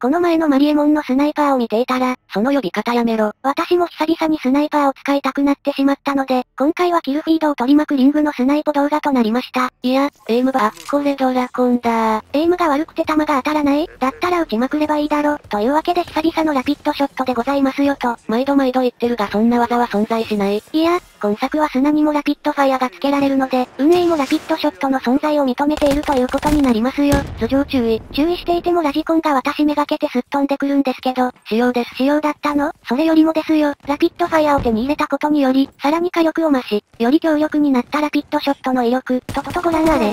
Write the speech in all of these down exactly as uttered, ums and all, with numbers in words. この前のマリエモンのスナイパーを見ていたら、その呼び方やめろ。私も久々にスナイパーを使いたくなってしまったので、今回はキルフィードを取り巻くリングのスナイポ動画となりました。いや、エイムばっこれドラコンだー。エイムが悪くて弾が当たらない?だったら撃ちまくればいいだろ。というわけで久々のラピッドショットでございますよと、毎度毎度言ってるがそんな技は存在しない。いや、今作は砂にもラピッドファイアがつけられるので、運営もラピッドショットの存在を認めているということになりますよ。頭上注意。注意していてもラジコンが私めがけてすっ飛んでくるんですけど、仕様です。仕様だったの?それよりもですよ、ラピッドファイアを手に入れたことにより、さらに火力を増し、より強力になったラピッドショットの威力、とととご覧あれ。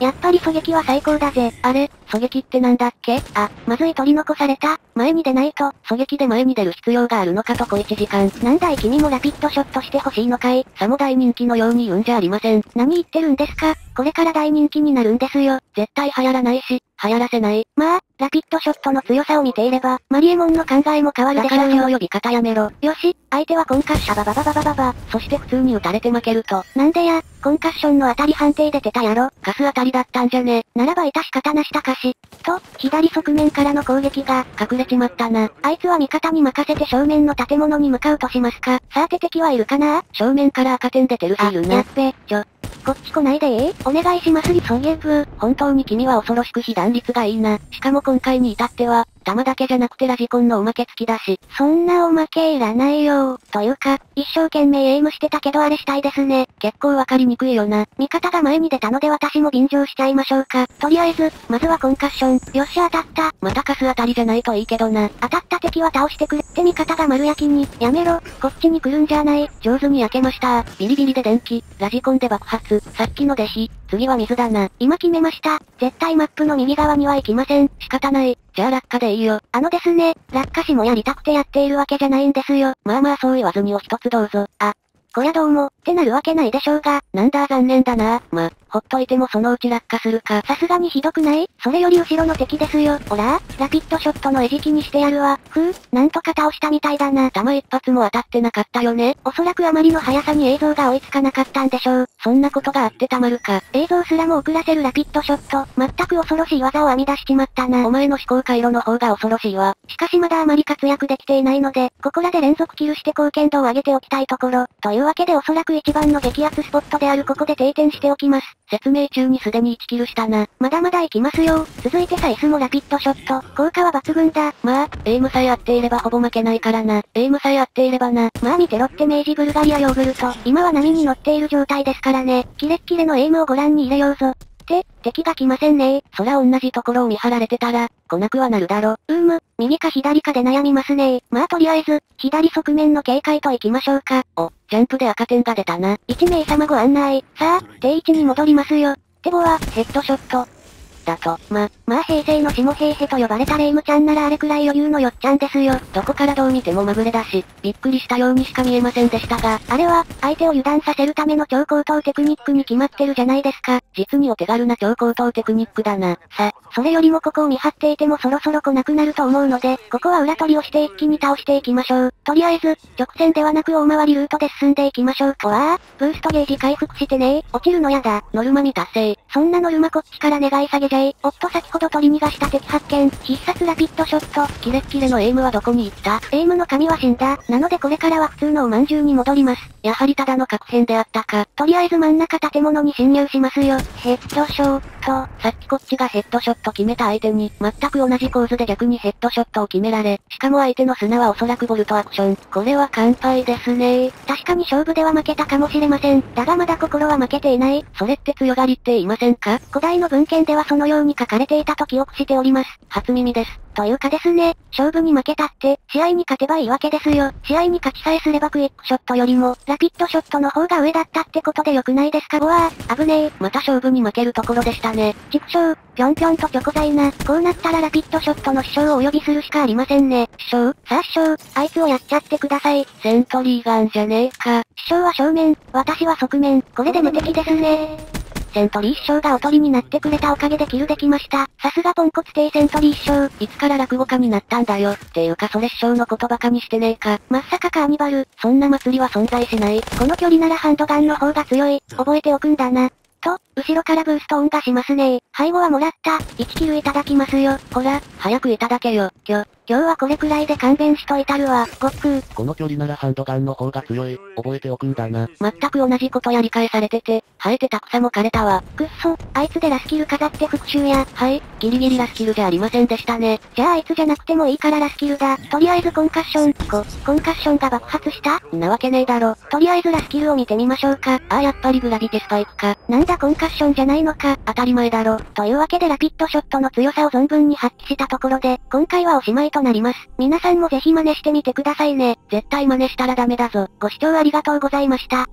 やっぱり狙撃は最高だぜ。あれ?狙撃ってなんだっけ?あ、まずい取り残された。前に出ないと、狙撃で前に出る必要があるのかと小いちじかん。なんだい君もラピッドショットしてほしいのかい?さも大人気のように言うんじゃありません。何言ってるんですか?これから大人気になるんですよ。絶対流行らないし、流行らせない。まあ、ラピッドショットの強さを見ていれば、マリエモンの考えも変わるでしょうよ。だからその呼び方やめろ。よし、相手はコンカッション。バババババババ。そして普通に撃たれて負けると。なんでや、コンカッションの当たり判定出てたやろ。カス当たりだったんじゃね。ならば致し方なし高し。と、左側面からの攻撃が、隠れちまったな。あいつは味方に任せて正面の建物に向かうとしますか。さあて敵はいるかな?正面から赤点出てるしいるな。やっべ、ちょ。こっち来ないでええ?お願いしますりそういえば、本当に君は恐ろしく被弾率がいいな。しかも今回に至っては、弾だけじゃなくてラジコンのおまけ付きだし。そんなおまけいらないよー。というか、一生懸命エイムしてたけどあれしたいですね。結構わかりにくいよな。味方が前に出たので私も便乗しちゃいましょうか。とりあえず、まずはコンカッション。よっしゃ当たった。またカス当たりじゃないといいけどな。当たった敵は倒してくれって味方が丸焼きに。やめろ、こっちに来るんじゃない。上手に焼けましたー。ビリビリで電気、ラジコンで爆発。さっきの弟子、次は水だな。今決めました。絶対マップの右側には行きません。仕方ない。じゃあ落下でいいよ。あのですね、落下死もやりたくてやっているわけじゃないんですよ。まあまあそう言わずにお一つどうぞ。あ、こりゃどうも、ってなるわけないでしょうが、なんだ残念だな。ま、ほっといてもそのうち落下するか。さすがにひどくない?それより後ろの敵ですよ。おらー、ラピッドショットの餌食にしてやるわ。ふう、なんとか倒したみたいだな。弾一発も当たってなかったよね。おそらくあまりの速さに映像が追いつかなかったんでしょう。そんなことがあってたまるか。映像すらも遅らせるラピッドショット。全く恐ろしい技を編み出しちまったな。お前の思考回路の方が恐ろしいわ。しかしまだあまり活躍できていないので、ここらで連続キルして貢献度を上げておきたいところ。というわけでおそらく一番の激アツスポットであるここで定点しておきます。説明中にすでにいちキルしたな。まだまだ行きますよ。続いてサイスもラピッドショット。効果は抜群だ。まあ、エイムさえ合っていればほぼ負けないからな。エイムさえ合っていればな。まあ見てろって明治ブルガリアヨーグルト。今は波に乗っている状態ですからね。キレッキレのエイムをご覧に入れようぞ。って、敵が来ませんねー。そら同じところを見張られてたら、来なくはなるだろ。うーむ、右か左かで悩みますねー。まあとりあえず、左側面の警戒と行きましょうか。お、ジャンプで赤点が出たな。いち名様ご案内。さあ、定位置に戻りますよ。てぼは、ヘッドショット。だと、ま、まあ平成の下平平と呼ばれたレイムちゃんならあれくらい余裕のよっちゃんですよ。どこからどう見てもまぐれだし、びっくりしたようにしか見えませんでしたが、あれは、相手を油断させるための超高等テクニックに決まってるじゃないですか。実にお手軽な超高等テクニックだな。さ、それよりもここを見張っていてもそろそろ来なくなると思うので、ここは裏取りをして一気に倒していきましょう。とりあえず、直線ではなく大回りルートで進んでいきましょう。こわー、ブーストゲージ回復してねー。落ちるのやだ。ノルマ未達成。そんなノルマこっちから願い下げじゃい。おっと先ほど取り逃がした敵発見。必殺ラピッドショット。キレッキレのエイムはどこに行った。エイムの神は死んだ。なのでこれからは普通のおまんじゅうに戻ります。やはりただの確変であったか。とりあえず真ん中建物に侵入しますよ。ヘッドショット。さっきこっちがヘッドショット決めた相手に、全く同じ構図で逆にヘッドショットを決められ、しかも相手の砂はおそらくボルトアクション。これは完敗ですねー。確かに勝負では負けたかもしれません。だがまだ心は負けていない。それって強がりって言いませんか。古代の文献ではそのように書かれていたと記憶しております。初耳です。というかですね、勝負に負けたって、試合に勝てばいいわけですよ。試合に勝ちさえすればクイックショットよりも、ラピッドショットの方が上だったってことで良くないですか。うわー、危ねえ。また勝負に負けるところでしたね。畜生、ぴょんぴょんとチョコザイナ。こうなったらラピッドショットの師匠をお呼びするしかありませんね。師匠、さあ師匠、あいつをやっちゃってください。セントリーガンじゃねえか。師匠は正面、私は側面。これで無敵ですね。セントリー師匠がおとりになってくれたおかげでキルできました。さすがポンコツ帝セントリー師匠。いつから落語家になったんだよ。っていうかそれ師匠のことバカにしてねえか。まさかカーニバル。そんな祭りは存在しない。この距離ならハンドガンの方が強い。覚えておくんだな。と、後ろからブースト音がしますね。背後はもらった。いちキルいただきますよ。ほら、早くいただけよ。きょ、今日はこれくらいで勘弁しといたるわ、ごっくー。この距離ならハンドガンの方が強い。覚えておくんだな。全く同じことやり返されてて、生えてた草も枯れたわ。くっそ、あいつでラスキル飾って復讐や。はい、ギリギリラスキルじゃありませんでしたね。じゃああいつじゃなくてもいいからラスキルだ。とりあえずコンカッション。こ、コンカッションが爆発した?なわけねえだろ。とりあえずラスキルを見てみましょうか。ああ、やっぱりグラビティスパイクか。なんだコンカッションじゃないのか。当たり前だろ。というわけでラピッドショットの強さを存分に発揮したところで、今回はおしまいとなります。皆さんもぜひ真似してみてくださいね。絶対真似したらダメだぞ。ご視聴ありがとうございました。